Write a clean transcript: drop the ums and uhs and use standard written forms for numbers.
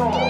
song.